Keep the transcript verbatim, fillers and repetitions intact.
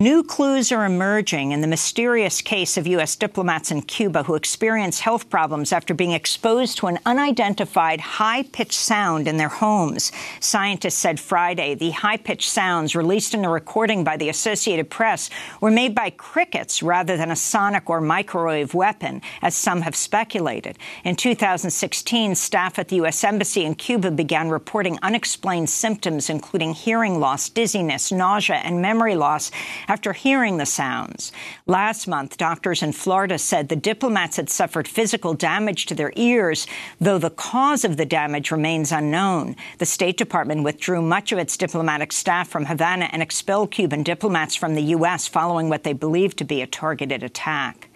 New clues are emerging in the mysterious case of U S diplomats in Cuba who experience health problems after being exposed to an unidentified high-pitched sound in their homes. Scientists said Friday the high-pitched sounds released in a recording by the Associated Press were made by crickets rather than a sonic or microwave weapon, as some have speculated. In two thousand sixteen, staff at the U S Embassy in Cuba began reporting unexplained symptoms, including hearing loss, dizziness, nausea and memory loss, after hearing the sounds. Last month, doctors in Florida said the diplomats had suffered physical damage to their ears, though the cause of the damage remains unknown. The State Department withdrew much of its diplomatic staff from Havana and expelled Cuban diplomats from the U S following what they believed to be a targeted attack.